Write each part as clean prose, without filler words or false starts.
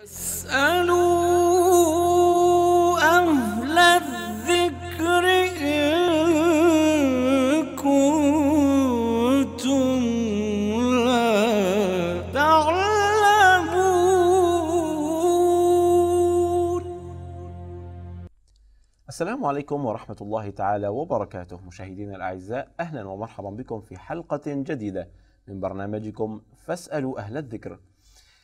فاسألوا أهل الذكر إن كنتم لا تعلمون. السلام عليكم ورحمة الله تعالى وبركاته، مشاهدينا الأعزاء، أهلا ومرحبا بكم في حلقة جديدة من برنامجكم فاسألوا أهل الذكر.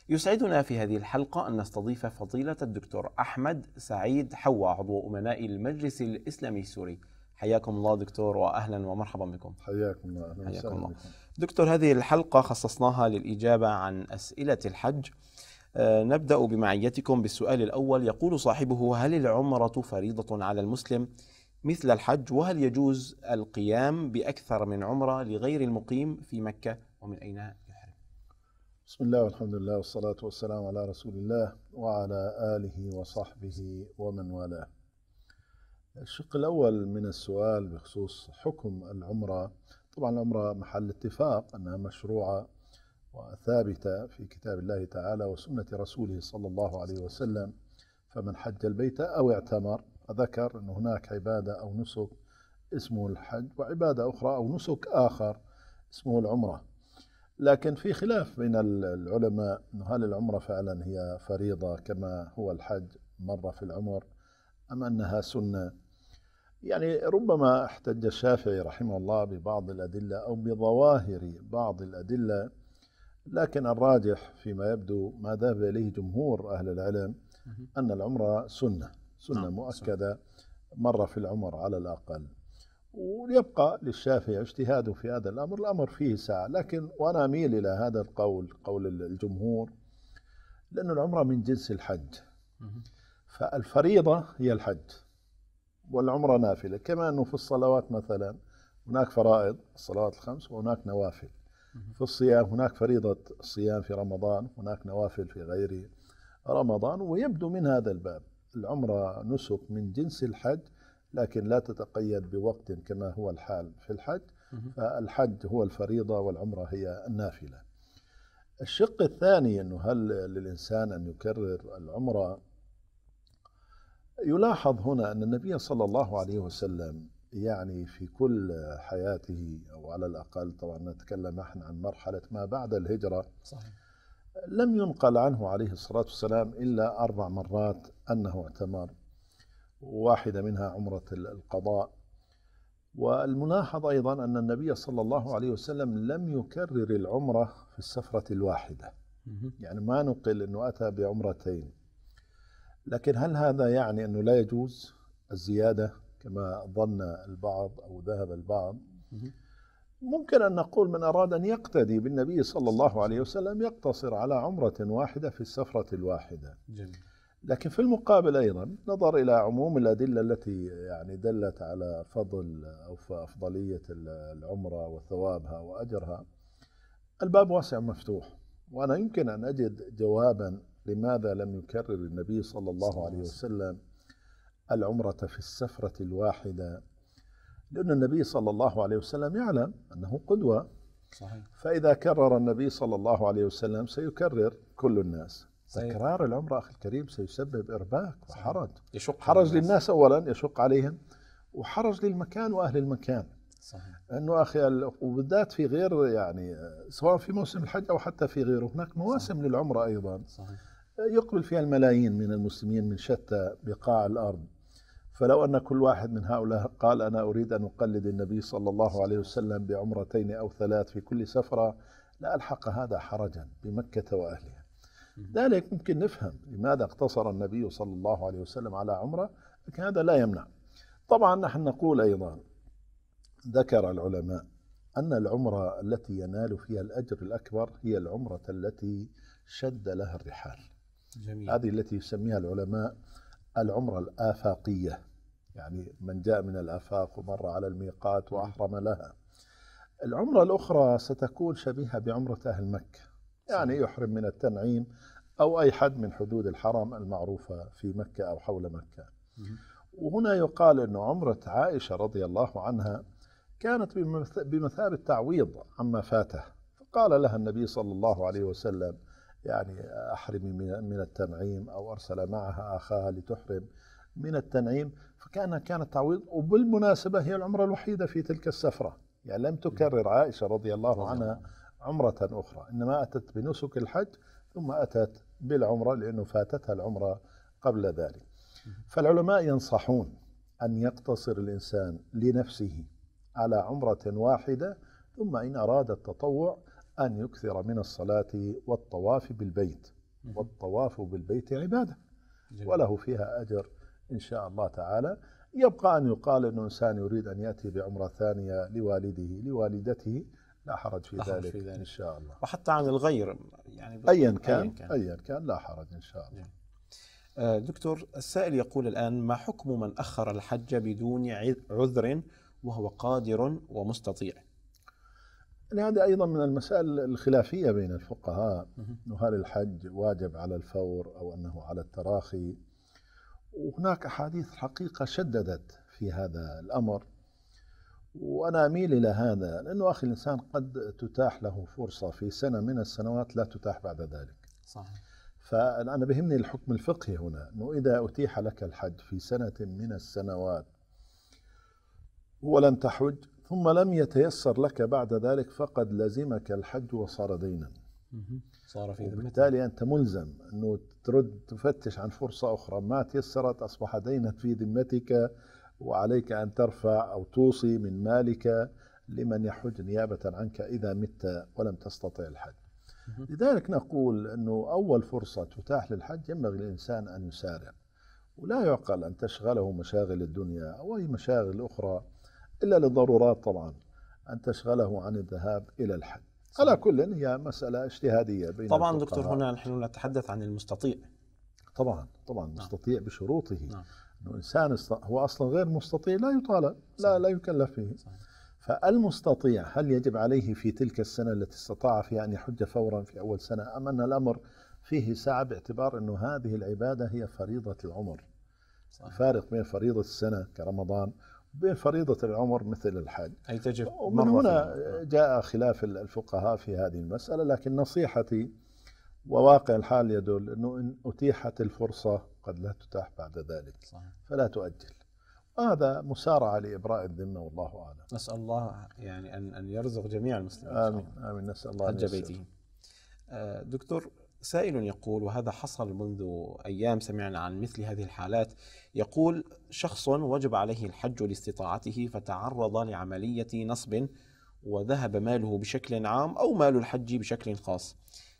يسعدنا في هذه الحلقة أن نستضيف فضيلة الدكتور أحمد سعيد حوى، عضو أمناء المجلس الإسلامي السوري. حياكم الله دكتور وأهلا ومرحبا بكم. حياكم الله. حياكم الله دكتور. هذه الحلقة خصصناها للإجابة عن أسئلة الحج. نبدأ بمعيتكم بالسؤال الأول، يقول صاحبه: هل العمرة فريضة على المسلم مثل الحج، وهل يجوز القيام بأكثر من عمرة لغير المقيم في مكة، ومن أين؟ بسم الله والحمد لله والصلاة والسلام على رسول الله وعلى آله وصحبه ومن والاه. الشق الأول من السؤال بخصوص حكم العمرة. طبعا العمرة محل اتفاق أنها مشروعة وثابتة في كتاب الله تعالى وسنة رسوله صلى الله عليه وسلم، فمن حج البيت أو اعتمر. أذكر أن هناك عبادة أو نسك اسمه الحج، وعبادة أخرى أو نسك آخر اسمه العمرة، لكن في خلاف بين العلماء أنه هل العمرة فعلا هي فريضة كما هو الحج مرة في العمر، أم أنها سنة. يعني ربما احتج الشافعي رحمه الله ببعض الأدلة أو بظواهر بعض الأدلة، لكن الراجح فيما يبدو ما ذهب إليه جمهور أهل العلم أن العمرة سنة مؤكدة مرة في العمر على الأقل، ويبقى للشافعي اجتهاده في هذا الأمر. الأمر فيه سعة، لكن وأنا أميل إلى هذا القول، قول الجمهور، لأن العمرة من جنس الحج، فالفريضة هي الحج والعمرة نافلة، كما أنه في الصلوات مثلا هناك فرائض الصلوات الخمس وهناك نوافل، في الصيام هناك فريضة الصيام في رمضان، هناك نوافل في غير رمضان، ويبدو من هذا الباب العمرة نسك من جنس الحج، لكن لا تتقيد بوقت كما هو الحال في الحج، فالحج هو الفريضة والعمرة هي النافلة. الشق الثاني أنه هل للإنسان أن يكرر العمرة؟ يلاحظ هنا أن النبي صلى الله عليه وسلم يعني في كل حياته، أو على الأقل طبعا نتكلم احنا عن مرحلة ما بعد الهجرة، صحيح، لم ينقل عنه عليه الصلاة والسلام إلا 4 مرات أنه اعتمر، واحدة منها عمرة القضاء. والملاحظ أيضا أن النبي صلى الله عليه وسلم لم يكرر العمرة في السفرة الواحدة، يعني ما نقل أنه أتى بعمرتين. لكن هل هذا يعني أنه لا يجوز الزيادة كما ظن البعض أو ذهب البعض؟ ممكن أن نقول من أراد أن يقتدي بالنبي صلى الله عليه وسلم يقتصر على عمرة واحدة في السفرة الواحدة. جميل. لكن في المقابل أيضا نظر إلى عموم الأدلة التي يعني دلت على فضل أو أفضلية العمرة وثوابها وأجرها. الباب واسع مفتوح، وأنا يمكن أن أجد جوابا لماذا لم يكرر النبي صلى الله عليه وسلم العمرة في السفرة الواحدة، لأن النبي صلى الله عليه وسلم يعلم أنه قدوة، صحيح، فإذا كرر النبي صلى الله عليه وسلم سيكرر كل الناس. تكرار العمرة أخي الكريم سيسبب إرباك وحرج، حرج للناس أولا، يشق عليهم، وحرج للمكان وأهل المكان. صحيح. أنه أخي وبالذات في غير، يعني سواء في موسم الحج أو حتى في غيره، هناك مواسم، صحيح، للعمرة أيضا، صحيح، يقبل فيها الملايين من المسلمين من شتى بقاع الأرض. فلو أن كل واحد من هؤلاء قال أنا أريد أن أقلد النبي صلى الله عليه وسلم بعمرتين أو 3 في كل سفرة، لألحق هذا حرجا بمكة وأهلها. ذلك ممكن نفهم لماذا اقتصر النبي صلى الله عليه وسلم على عمرة، لكن هذا لا يمنع. طبعا نحن نقول أيضا، ذكر العلماء أن العمرة التي ينال فيها الأجر الأكبر هي العمرة التي شد لها الرحال. جميل. هذه التي يسميها العلماء العمرة الآفاقية، يعني من جاء من الآفاق ومر على الميقات وأحرم لها. العمرة الأخرى ستكون شبيهة بعمرة أهل مكة، يعني يحرم من التنعيم أو أي حد من حدود الحرم المعروفة في مكة أو حول مكة. وهنا يقال أن عمرة عائشة رضي الله عنها كانت بمثابة تعويض عما فاته، فقال لها النبي صلى الله عليه وسلم يعني أحرمي من التنعيم، أو أرسل معها أخاها لتحرم من التنعيم، فكأنها كانت تعويض. وبالمناسبة هي العمرة الوحيدة في تلك السفرة، يعني لم تكرر عائشة رضي الله عنها عمرة أخرى، إنما أتت بنسك الحج ثم أتت بالعمرة لأنه فاتتها العمرة قبل ذلك. فالعلماء ينصحون أن يقتصر الإنسان لنفسه على عمرة واحدة، ثم إن أراد التطوع أن يكثر من الصلاة والطواف بالبيت، والطواف بالبيت عبادة وله فيها أجر إن شاء الله تعالى. يبقى أن يقال أن إنسان يريد أن يأتي بعمرة ثانية لوالده لوالدته، لا حرج في ذلك إن شاء الله، وحتى عن الغير يعني أيا كان لا حرج إن شاء الله. دكتور، السائل يقول الآن: ما حكم من أخر الحج بدون عذر وهو قادر ومستطيع؟ يعني هذا أيضا من المسائل الخلافية بين الفقهاء، هل الحج واجب على الفور أو أنه على التراخي؟ وهناك أحاديث حقيقة شددت في هذا الأمر، وأنا أميل إلى هذا، لأنه أخي الإنسان قد تتاح له فرصة في سنة من السنوات لا تتاح بعد ذلك. صحيح. فأنا بهمني الحكم الفقهي هنا، أنه إذا أتيح لك الحج في سنة من السنوات ولم تحج ثم لم يتيسر لك بعد ذلك، فقد لزمك الحج وصار دينا، صار في ذمتك، وبالتالي أنت ملزم أنه ترد تفتش عن فرصة أخرى، ما تيسرت أصبح دينا في ذمتك، وعليك أن ترفع أو توصي من مالك لمن يحج نيابة عنك إذا مت ولم تستطع الحج. لذلك نقول أنه أول فرصة تتاح للحج ينبغي للإنسان أن يسارع، ولا يعقل أن تشغله مشاغل الدنيا أو أي مشاغل أخرى إلا للضرورات طبعا أن تشغله عن الذهاب إلى الحج. على كل هي مسألة اجتهادية بين طبعا. دكتور، هنا نحن نتحدث عن المستطيع طبعا مستطيع بشروطه، أنه إنسان هو أصلا غير مستطيع لا يطالب، لا يكلف فيه. فالمستطيع هل يجب عليه في تلك السنة التي استطاع فيها أن يحج فورا في أول سنة، أم أن الأمر فيه سعة، باعتبار أنه هذه العبادة هي فريضة العمر. صحيح. فارق بين فريضة السنة كرمضان بين فريضة العمر مثل الحج، أي تجب. ومن هنا جاء خلاف الفقهاء في هذه المسألة، لكن نصيحتي وواقع الحال يدل أنه إن أتيحت الفرصة قد لا تتاح بعد ذلك. صحيح. فلا تؤجل، هذا مسارعة لإبراء الذمة والله أعلم. نسأل الله يعني أن يرزق جميع المسلمين. آمين آمين، نسأل الله حج بيته. دكتور، سائل يقول، وهذا حصل منذ أيام سمعنا عن مثل هذه الحالات، يقول: شخص وجب عليه الحج لاستطاعته فتعرض لعملية نصب وذهب ماله بشكل عام أو مال الحج بشكل خاص،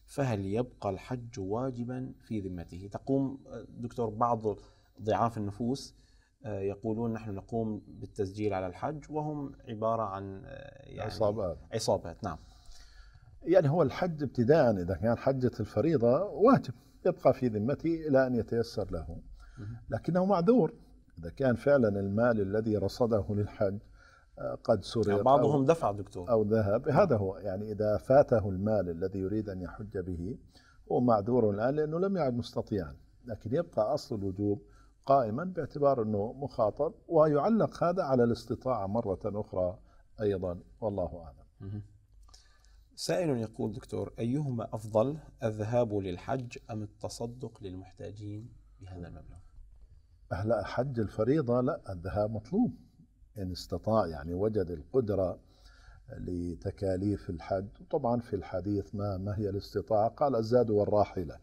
فهل يبقى الحج واجبا في ذمته؟ تقوم دكتور بعض ضعاف النفوس يقولون نحن نقوم بالتسجيل على الحج وهم عبارة عن يعني عصابات. نعم، يعني هو الحج ابتداء إذا كان حجة الفريضة واجب يبقى في ذمته إلى أن يتيسر له، لكنه معذور إذا كان فعلا المال الذي رصده للحج قد سرق، يعني بعضهم دفع دكتور أو ذهب. هذا هو، يعني إذا فاته المال الذي يريد أن يحج به هو معذور الآن لأنه لم يعد مستطيعا، لكن يبقى أصل الوجوب قائما باعتبار أنه مخاطب، ويعلق هذا على الاستطاعة مرة أخرى أيضا والله أعلم. سائل يقول: دكتور، أيهما أفضل، الذهاب للحج أم التصدق للمحتاجين بهذا المبلغ؟ هلا حج الفريضة لا، الذهاب مطلوب إن استطاع، يعني وجد القدرة لتكاليف الحج، وطبعا في الحديث ما هي الاستطاعة، قال الزاد والراحلة.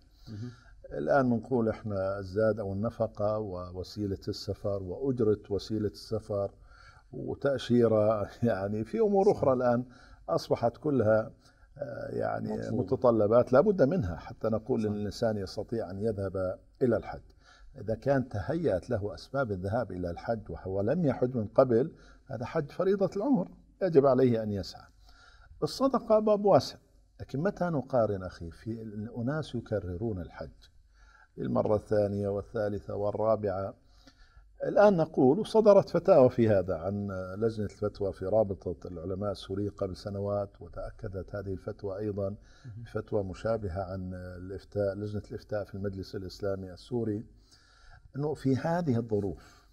الآن بنقول إحنا الزاد أو النفقة ووسيلة السفر وأجرة وسيلة السفر وتأشيرة، يعني في أمور أخرى الآن أصبحت كلها يعني مطلوب. متطلبات لا بد منها حتى نقول إن الإنسان يستطيع أن يذهب إلى الحج. إذا كان تهيأت له أسباب الذهاب إلى الحج وهو لم يحج من قبل، هذا حج فريضة العمر يجب عليه أن يسعى. الصدقة باب واسع، لكن متى نقارن أخي؟ في الأناس يكررون الحج المرة الثانية والثالثة والرابعة. الآن نقول، صدرت فتاوى في هذا عن لجنة الفتوى في رابطة العلماء السورية قبل سنوات، وتأكدت هذه الفتوى أيضا بفتوى مشابهة عن الإفتاء، لجنة الإفتاء في المجلس الإسلامي السوري، أنه في هذه الظروف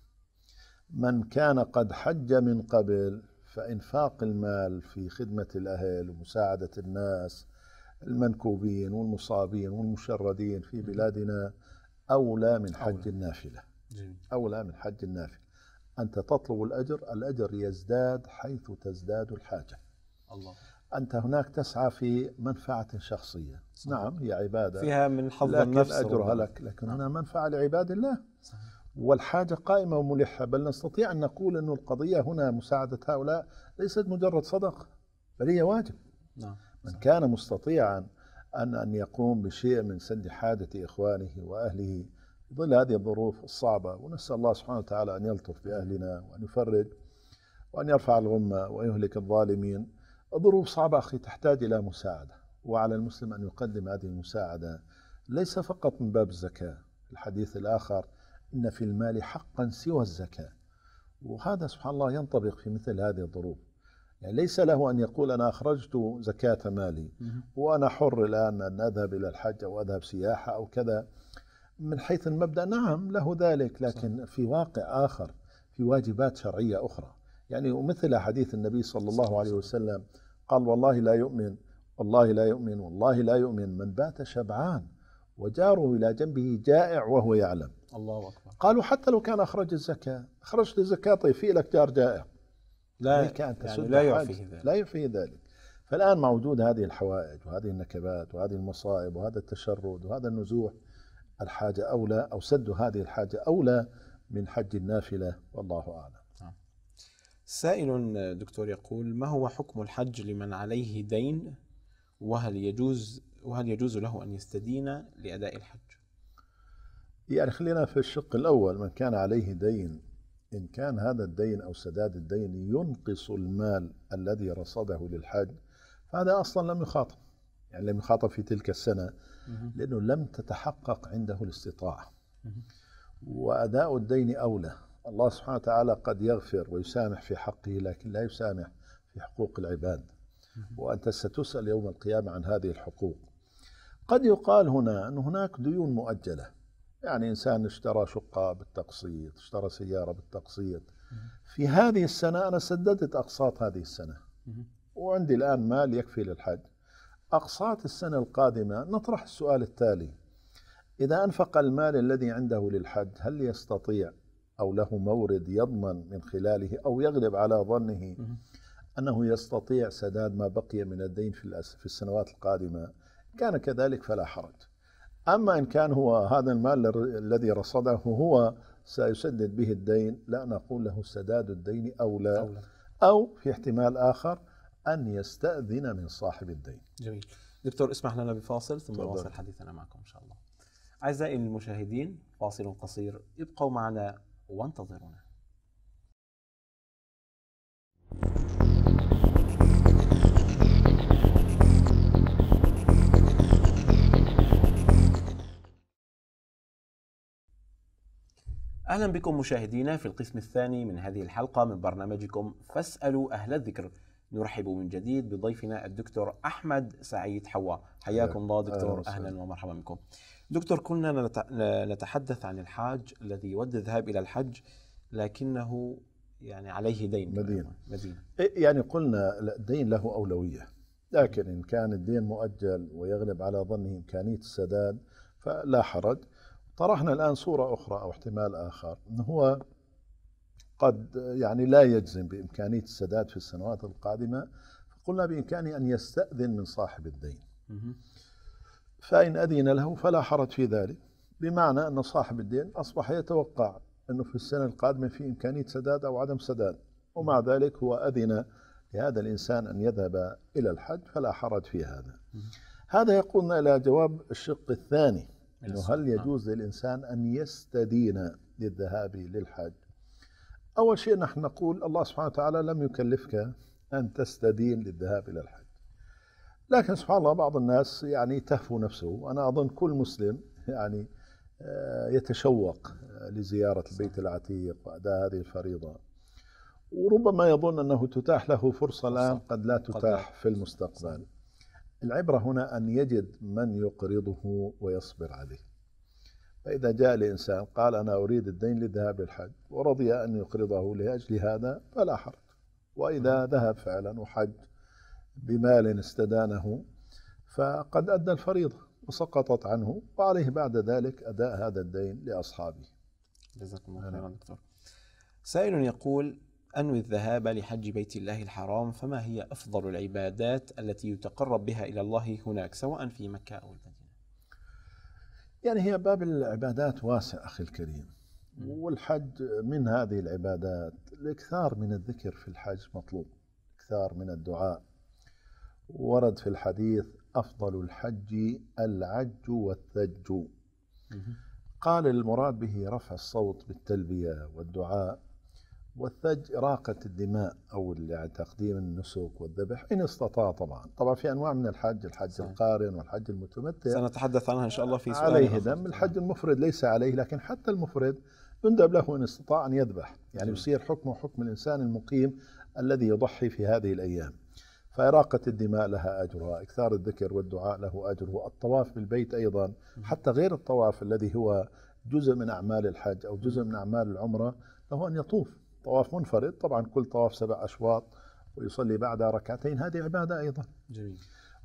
من كان قد حج من قبل، فإنفاق المال في خدمة الأهل ومساعدة الناس المنكوبين والمصابين والمشردين في بلادنا أولى من حج النافلة. أولى من حج النافلة. أنت تطلب الأجر، الأجر يزداد حيث تزداد الحاجة. الله. أنت هناك تسعى في منفعة شخصية. صحيح. نعم هي عبادة فيها من حظ النفس أجرها لك، لكن هنا منفعة لعباد الله. صحيح. والحاجة قائمة وملحة، بل نستطيع أن نقول أن القضية هنا مساعدة هؤلاء ليست مجرد صدقة بل هي واجب. نعم. من كان مستطيعا أن يقوم بشيء من سد حاجة إخوانه وأهله في ظل هذه الظروف الصعبة، ونسأل الله سبحانه وتعالى أن يلطف بأهلنا وأن يفرج وأن يرفع الغمة ويهلك الظالمين. الظروف صعبة أخي، تحتاج إلى مساعدة، وعلى المسلم أن يقدم هذه المساعدة ليس فقط من باب الزكاة. الحديث الآخر إن في المال حقا سوى الزكاة، وهذا سبحان الله ينطبق في مثل هذه الظروف. يعني ليس له أن يقول أنا أخرجت زكاة مالي وأنا حر الآن أن أذهب إلى الحج أو أذهب سياحة أو كذا. من حيث المبدأ نعم له ذلك، لكن في واقع آخر في واجبات شرعية أخرى. يعني ومثل حديث النبي صلى الله عليه وسلم قال والله لا يؤمن، والله لا يؤمن، والله لا يؤمن من بات شبعان وجاره إلى جنبه جائع وهو يعلم. الله أكبر. قالوا حتى لو كان أخرج الزكاة، أخرجت الزكاة طيب في لك جار جائع لا يفيه ذلك. فالآن مع وجود هذه الحوائج وهذه النكبات وهذه المصائب وهذا التشرد وهذا النزوح، الحاجة أولى أو سد هذه الحاجة أولى من حج النافلة، والله أعلم. سائل دكتور يقول ما هو حكم الحج لمن عليه دين، وهل يجوز له أن يستدين لأداء الحج؟ يعني خلينا في الشق الأول، من كان عليه دين إن كان هذا الدين أو سداد الدين ينقص المال الذي رصده للحج فهذا أصلا لم يخاطب، يعني لم يخاطب في تلك السنة لأنه لم تتحقق عنده الاستطاعة. وأداء الدين أولى. الله سبحانه وتعالى قد يغفر ويسامح في حقه لكن لا يسامح في حقوق العباد، وأنت ستسأل يوم القيامة عن هذه الحقوق. قد يقال هنا أن هناك ديون مؤجلة، يعني إنسان اشترى شقة بالتقسيط، اشترى سيارة بالتقسيط، في هذه السنة أنا سددت أقساط هذه السنة وعندي الآن مال يكفي للحج، أقساط السنة القادمة. نطرح السؤال التالي: إذا أنفق المال الذي عنده للحج هل يستطيع أو له مورد يضمن من خلاله أو يغلب على ظنه أنه يستطيع سداد ما بقي من الدين في السنوات القادمة؟ كان كذلك فلا حرج. أما إن كان هو هذا المال الذي رصده هو سيسدد به الدين، لا نقول له سداد الدين أولى. أو في احتمال آخر أن يستأذن من صاحب الدين. جميل دكتور، اسمح لنا بفاصل ثم نواصل حديثنا معكم إن شاء الله. أعزائي المشاهدين، فاصل قصير، ابقوا معنا وانتظرونا. أهلا بكم مشاهدينا في القسم الثاني من هذه الحلقة من برنامجكم فاسألوا أهل الذكر. نرحب من جديد بضيفنا الدكتور أحمد سعيد حوى. حياكم الله دكتور، أهلا ومرحبا بكم. دكتور، كنا نتحدث عن الحاج الذي يود الذهاب إلى الحج لكنه يعني عليه دين مدين. يعني قلنا الدين له أولوية، لكن إن كان الدين مؤجل ويغلب على ظنه إمكانية السداد فلا حرج. طرحنا الآن صورة أخرى أو احتمال آخر، أنه هو قد يعني لا يجزم بإمكانية السداد في السنوات القادمة، فقلنا بإمكانه أن يستأذن من صاحب الدين. فإن أذن له فلا حرج في ذلك، بمعنى أن صاحب الدين أصبح يتوقع أنه في السنة القادمة في إمكانية سداد أو عدم سداد، ومع ذلك هو أذن لهذا الإنسان أن يذهب إلى الحج فلا حرج في هذا. هذا يقودنا إلى جواب الشق الثاني، أنه هل يجوز للإنسان أن يستدين للذهاب للحج؟ أول شيء نحن نقول الله سبحانه وتعالى لم يكلفك أن تستدين للذهاب إلى الحج، لكن سبحان الله بعض الناس يعني تهفو نفسه، وأنا أظن كل مسلم يعني يتشوق لزيارة البيت العتيق وأداء هذه الفريضة، وربما يظن أنه تتاح له فرصة الآن قد لا تتاح في المستقبل. العبرة هنا أن يجد من يقرضه ويصبر عليه. فإذا جاء لإنسان قال أنا أريد الدين للذهاب للحج ورضي أن يقرضه لأجل هذا فلا حرج، وإذا ذهب فعلا وحج بمال استدانه فقد أدى الفريضة وسقطت عنه، وعليه بعد ذلك أداء هذا الدين لأصحابه. جزاكم الله خيرا دكتور. سائل يقول: أنوي الذهاب لحج بيت الله الحرام، فما هي أفضل العبادات التي يتقرب بها إلى الله هناك، سواء في مكة أو المدينة؟ يعني هي باب العبادات واسع أخي الكريم، والحج من هذه العبادات. الإكثار من الذكر في الحج مطلوب، الإكثار من الدعاء. ورد في الحديث: أفضل الحج العج والثج. قال المراد به رفع الصوت بالتلبية والدعاء، والثج إراقة الدماء أو تقديم النسك والذبح إن استطاع. طبعا في أنواع من الحج، الحج القارن والحج المتمتع، سنتحدث عنها إن شاء الله في سؤال عليه دم. الحج المفرد ليس عليه، لكن حتى المفرد يندب له إن استطاع أن يذبح، يعني يصير حكمه حكم الإنسان المقيم الذي يضحي في هذه الأيام. فإراقة الدماء لها أجرها، إكثار الذكر والدعاء له أجره، الطواف بالبيت أيضا، حتى غير الطواف الذي هو جزء من أعمال الحج أو جزء من أعمال العمرة، له أن يطوف طواف منفرد، طبعا كل طواف 7 أشواط، ويصلي بعدها ركعتين، هذه عبادة أيضا. جميل.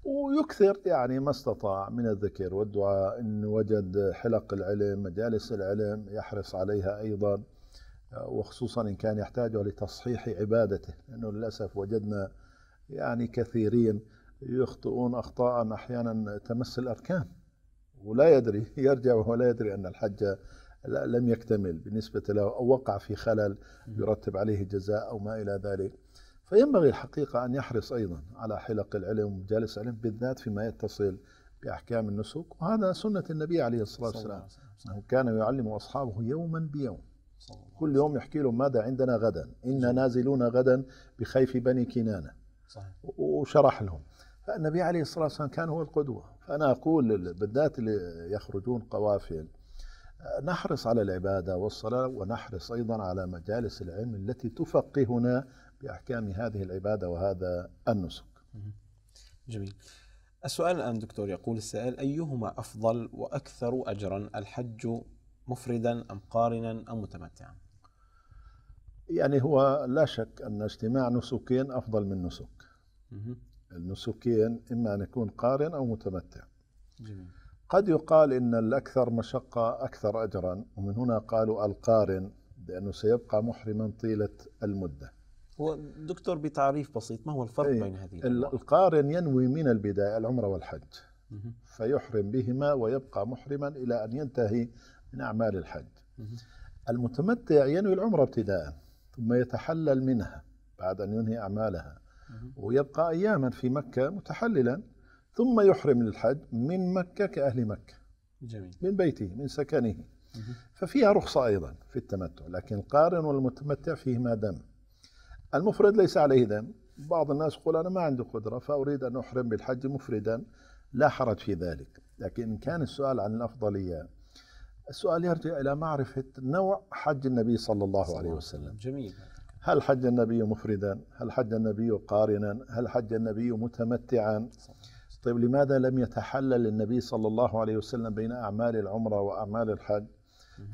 ويكثر يعني ما استطاع من الذكر والدعاء، إن وجد حلق العلم مجالس العلم يحرص عليها أيضا، وخصوصا إن كان يحتاجها لتصحيح عبادته، لأنه للأسف وجدنا يعني كثيرين يخطئون أخطاء أحيانا تمس الأركان ولا يدري، يرجع ولا يدري أن الحج لم يكتمل بالنسبة له، أو وقع في خلل يرتب عليه جزاء أو ما إلى ذلك. فينبغي الحقيقة أن يحرص أيضا على حلق العلم ومجالس العلم، بالذات فيما يتصل بأحكام النسك، وهذا سنة النبي عليه الصلاة والسلام، أنه كان يعلم أصحابه يوما بيوم، كل يوم يحكي لهم ماذا عندنا غدا، إنا نازلون غدا بخيف بني كنانة. صحيح. وشرح لهم. فالنبي عليه الصلاة والسلام كان هو القدوة. فأنا أقول بالذات اللي يخرجون قوافل، نحرص على العبادة والصلاة، ونحرص أيضا على مجالس العلم التي تفقهنا بأحكام هذه العبادة وهذا النسك. جميل. السؤال الآن دكتور يقول السائل: أيهما أفضل وأكثر أجرا، الحج مفردا أم قارنا أم متمتعا؟ يعني هو لا شك أن اجتماع نسكين أفضل من نسك. النسكين إما أن يكون قارن أو متمتع. جميل. قد يقال إن الأكثر مشقة أكثر أجرا، ومن هنا قالوا القارن، لأنه سيبقى محرما طيلة المدة. هو دكتور بتعريف بسيط، ما هو الفرق بين هذه الأمور؟ القارن ينوي من البداية العمرة والحج، فيحرم بهما ويبقى محرما إلى أن ينتهي من أعمال الحج. المتمتع ينوي العمرة ابتداء، ثم يتحلل منها بعد أن ينهي أعمالها، ويبقى أياما في مكة متحللا، ثم يحرم للحج من مكة كأهل مكة. جميل. من بيته من سكنه. ففيها رخصة أيضا في التمتع، لكن القارن والمتمتع فيهما دم. المفرد ليس عليه دم. بعض الناس يقول: أنا ما عندي قدرة فأريد أن أحرم بالحج مفردا، لا حرج في ذلك. لكن إن كان السؤال عن الأفضلية، السؤال يرجع إلى معرفة نوع حج النبي صلى الله عليه وسلم. جميل. هل حج النبي مفردا؟ هل حج النبي قارنا؟ هل حج النبي متمتعا؟ طيب لماذا لم يتحلل النبي صلى الله عليه وسلم بين أعمال العمرة وأعمال الحج؟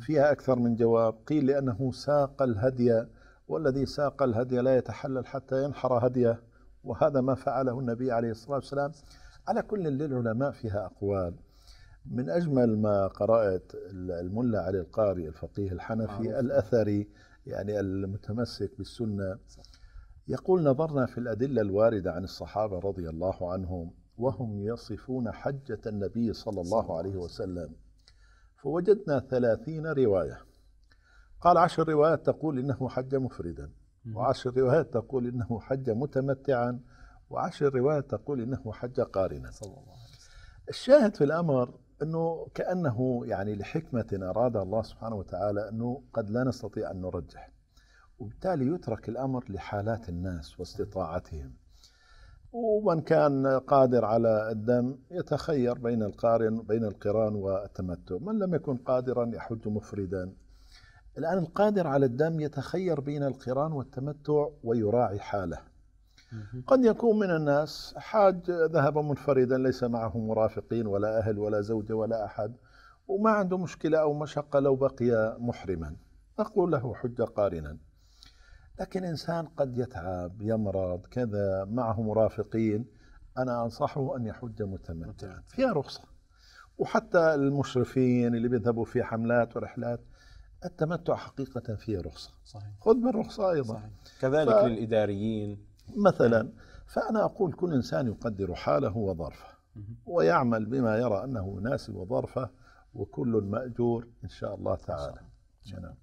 فيها أكثر من جواب. قيل لأنه ساق الهدي، والذي ساق الهدي لا يتحلل حتى ينحر هديه، وهذا ما فعله النبي عليه الصلاة والسلام. على كل، للعلماء فيها أقوال. من أجمل ما قرأت الملة علي القاري الفقيه الحنفي الأثري، يعني المتمسك بالسنة، يقول: نظرنا في الأدلة الواردة عن الصحابة رضي الله عنهم وهم يصفون حجة النبي صلى الله عليه وسلم، فوجدنا 30 رواية. قال 10 روايات تقول إنه حج مفردا، و10 روايات تقول إنه حج متمتعا، و10 روايات تقول إنه حج قارنا. الشاهد في الأمر أنه كأنه يعني لحكمة أراد الله سبحانه وتعالى، أنه قد لا نستطيع أن نرجح، وبالتالي يترك الأمر لحالات الناس واستطاعتهم. ومن كان قادر على الدم يتخير بين القران والتمتع، من لم يكن قادرا يحج مفردا. الآن القادر على الدم يتخير بين القران والتمتع ويراعي حاله. قد يكون من الناس حاج ذهب منفردا، ليس معه مرافقين ولا أهل ولا زوجة ولا أحد، وما عنده مشكلة أو مشقة لو بقي محرما، أقول له حج قارنا. لكن إنسان قد يتعب، يمرض، كذا، معه مرافقين، أنا أنصحه أن يحج متمتعا، فيها رخصة. وحتى المشرفين اللي بيذهبوا في حملات ورحلات التمتع حقيقة فيه رخصة. صحيح. خذ من الرخصة أيضا. صحيح. كذلك للإداريين مثلا. فأنا أقول كل إنسان يقدر حاله وظرفه ويعمل بما يرى أنه يناسب وظرفه، وكل مأجور إن شاء الله تعالى. صحيح.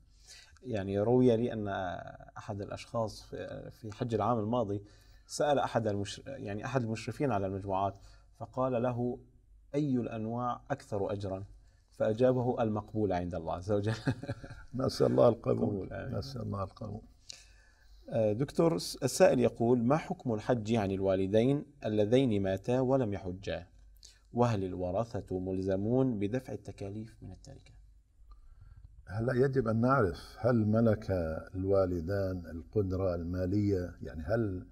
يعني روي لي أن أحد الأشخاص في حج العام الماضي سأل أحد المشرفين على المجموعات فقال له أي الأنواع أكثر أجرا، فأجابه المقبول عند الله عز وجل. نسأل الله القبول. نسأل الله القبول. دكتور، السائل يقول: ما حكم الحج عن الوالدين اللذين ماتا ولم يحجا، وهل الورثة ملزمون بدفع التكاليف من التركة؟ هلا يجب أن نعرف هل ملك الوالدان القدرة المالية، يعني هل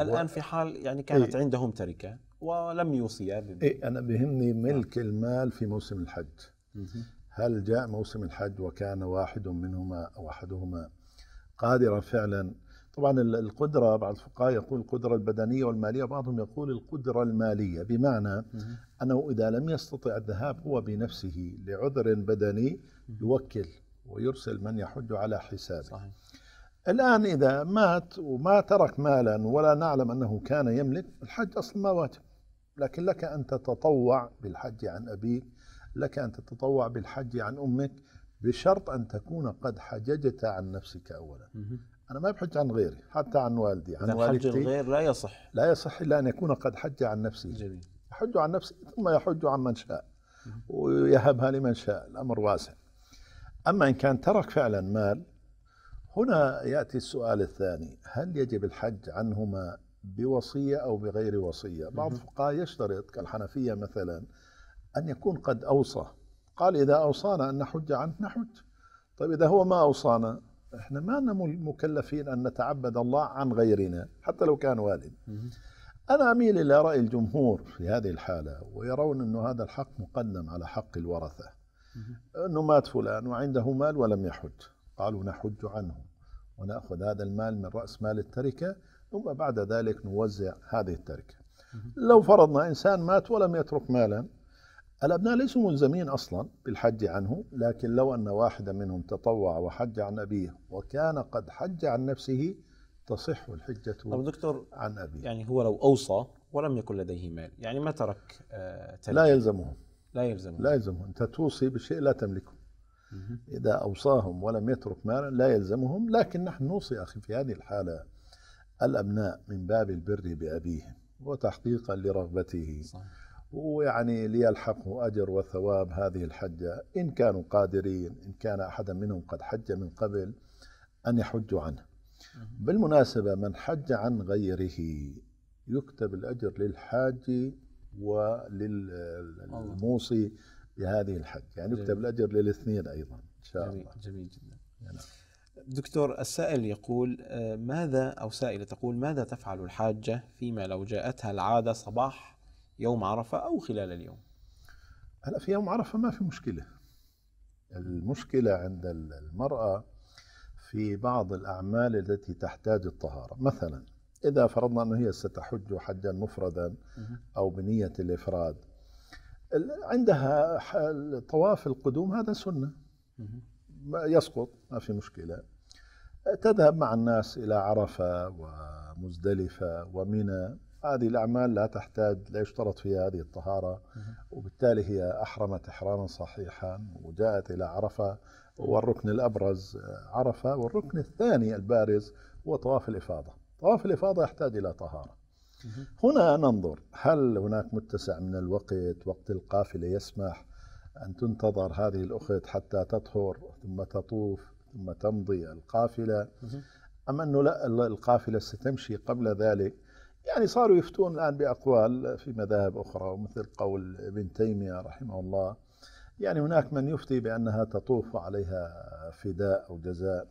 الآن في حال يعني كانت عندهم تركة ولم يوصيها أنا بهمني ملك المال في موسم الحج. هل جاء موسم الحج وكان واحد منهما أو أحدهما قادرا فعلا؟ طبعا القدرة، بعض الفقهاء يقول القدرة البدنية والمالية، بعضهم يقول القدرة المالية، بمعنى أنه إذا لم يستطع الذهاب هو بنفسه لعذر بدني يوكل ويرسل من يحج على حسابه. صحيح. الآن إذا مات وما ترك مالا ولا نعلم أنه كان يملك، الحج أصلا ما واجب، لكن لك أن تتطوع بالحج عن أبيك، لك أن تتطوع بالحج عن أمك، بشرط أن تكون قد حججت عن نفسك أولا. أنا ما بحج عن غيري، حتى عن والدي، عن والدتي. حج الغير لا يصح. لا يصح إلا أن يكون قد حج عن نفسه. جميل. يحج عن نفسه ثم يحج عن من شاء ويهبها لمن شاء، الأمر واسع. أما إن كان ترك فعلا مال، هنا يأتي السؤال الثاني: هل يجب الحج عنهما بوصية أو بغير وصية؟ بعض الفقهاء يشترط كالحنفية مثلا أن يكون قد أوصى، قال إذا أوصانا أن نحج عنه نحج. طيب إذا هو ما أوصانا، إحنا ما لنا مكلفين أن نتعبد الله عن غيرنا حتى لو كان والد. أنا أميل إلى رأي الجمهور في هذه الحالة، ويرون أن هذا الحق مقدم على حق الورثة، أنه مات فلان وعنده مال ولم يحج، قالوا نحج عنه ونأخذ هذا المال من رأس مال التركة، ثم بعد ذلك نوزع هذه التركة. لو فرضنا إنسان مات ولم يترك مالا، الأبناء ليسوا ملزمين أصلا بالحج عنه، لكن لو أن واحدا منهم تطوع وحج عن أبيه وكان قد حج عن نفسه تصح الحجة عن أبيه. يعني هو لو أوصى ولم يكن لديه مال، يعني ما ترك تركة، لا يلزمهم. لا يلزمهم. أنت توصي بشيء لا تملكه. إذا أوصاهم ولم يترك مالا لا يلزمهم، لكن نحن نوصي أخي في هذه الحالة الأبناء من باب البر بأبيهم وتحقيقا لرغبته. صحيح. ويعني ليلحقوا أجر وثواب هذه الحجة إن كانوا قادرين، إن كان أحدا منهم قد حج من قبل أن يحجوا عنه. بالمناسبة من حج عن غيره يكتب الأجر للحاج وللموصي بهذه الحج، يعني يكتب الأجر للاثنين أيضا إن شاء الله. جميل جدا. يعني دكتور، السائل يقول ماذا تفعل الحاجة فيما لو جاءتها العادة صباح يوم عرفة أو خلال اليوم؟ هلا في يوم عرفة ما في مشكلة. المشكلة عند المرأة في بعض الأعمال التي تحتاج الطهارة، مثلا إذا فرضنا أنه هي ستحج حجا مفردا أو بنية الإفراد، عندها طواف القدوم هذا سنة، يسقط ما في مشكلة، تذهب مع الناس إلى عرفة ومزدلفة ومنى، هذه الأعمال لا يشترط فيها هذه الطهارة، وبالتالي هي أحرمت إحراما صحيحا وجاءت إلى عرفة، والركن الأبرز عرفة، والركن الثاني البارز هو طواف الإفاضة. طواف الإفاضة يحتاج إلى طهارة. هنا ننظر هل هناك متسع من الوقت، وقت القافلة يسمح أن تنتظر هذه الأخت حتى تطهر ثم تطوف ثم تمضي القافلة، أم أنه لا القافلة ستمشي قبل ذلك. يعني صاروا يفتون الآن بأقوال في مذاهب أخرى، مثل قول ابن تيمية رحمه الله، يعني هناك من يفتي بأنها تطوف عليها فداء أو جزاء،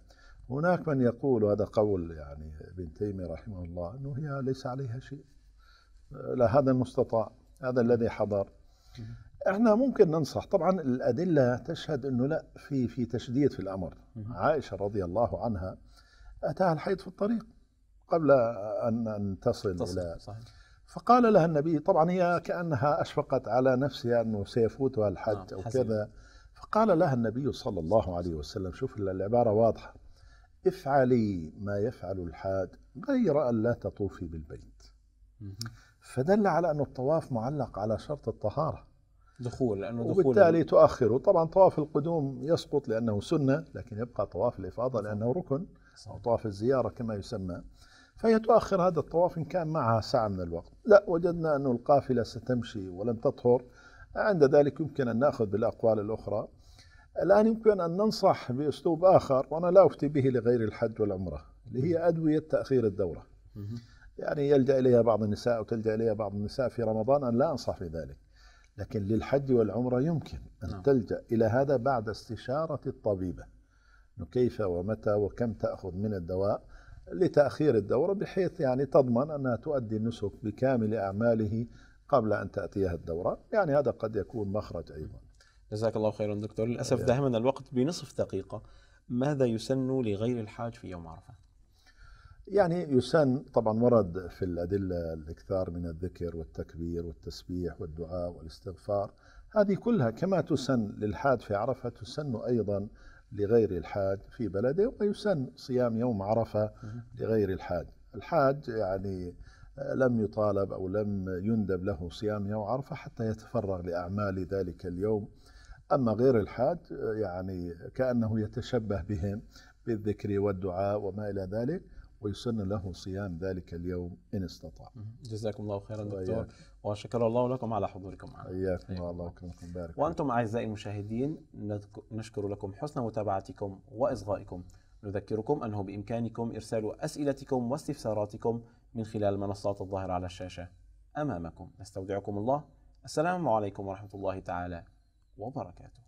هناك من يقول، وهذا قول يعني ابن تيمية رحمه الله، أنه هي ليس عليها شيء، لا هذا المستطاع، هذا الذي حضر. احنا ممكن ننصح، طبعا الأدلة تشهد أنه لا في تشديد في الأمر. عائشة رضي الله عنها أتاها الحيض في الطريق قبل أن تصل إلى، فقال لها النبي، طبعا هي كأنها أشفقت على نفسها أنه سيفوتها الحج أو كذا، فقال لها النبي صلى الله عليه وسلم، شوف العبارة واضحة، افعلي ما يفعل الحاج غير أن لا تطوفي بالبيت. فدل على أن الطواف معلق على شرط الطهارة دخول، لأنه دخول وبالتالي تؤخره. طبعا طواف القدوم يسقط لأنه سنة، لكن يبقى طواف الإفاضة لأنه ركن أو طواف الزيارة كما يسمى، فهي تؤخر هذا الطواف إن كان معها ساعة من الوقت. لا، وجدنا أن القافلة ستمشي ولن تطهر، عند ذلك يمكن أن نأخذ بالأقوال الأخرى. الآن يمكن أن ننصح بأسلوب آخر، وأنا لا أفتي به لغير الحج والعمرة، اللي هي أدوية تأخير الدورة. يعني يلجأ إليها بعض النساء وتلجأ إليها بعض النساء في رمضان، أنا لا أنصح بذلك، لكن للحج والعمرة يمكن أن تلجأ إلى هذا بعد استشارة الطبيبة كيف ومتى وكم تأخذ من الدواء لتأخير الدورة، بحيث يعني تضمن أنها تؤدي النسك بكامل أعماله قبل أن تأتيها الدورة. يعني هذا قد يكون مخرج أيضا. جزاك الله خيرا دكتور. للأسف دهمنا الوقت بنصف دقيقة. ماذا يسن لغير الحاج في يوم عرفة؟ يعني يسن، طبعا ورد في الأدلة الإكثار من الذكر والتكبير والتسبيح والدعاء والاستغفار، هذه كلها كما تسن للحاج في عرفة تسن أيضا لغير الحاج في بلده. ويسن صيام يوم عرفة لغير الحاج. الحاج يعني لم يطالب أو لم يندب له صيام يوم عرفة حتى يتفرغ لأعمال ذلك اليوم، أما غير الحاج يعني كأنه يتشبه بهم بالذكر والدعاء وما إلى ذلك، ويسن له صيام ذلك اليوم إن استطاع. جزاكم الله خيرا دكتور، وشكر الله لكم على حضوركم معنا. حياكم الله ويكرمكم. بارك. وأنتم أعزائي المشاهدين نشكر لكم حسن متابعتكم وإصغائكم. نذكركم أنه بإمكانكم إرسال أسئلتكم واستفساراتكم من خلال المنصات الظاهرة على الشاشة أمامكم. نستودعكم الله، السلام عليكم ورحمة الله تعالى وبركاته.